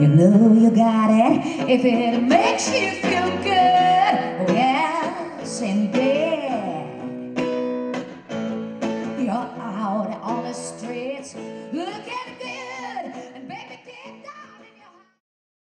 You know you got it if it makes you feel good. Oh yes, indeed. You're out on the streets looking good.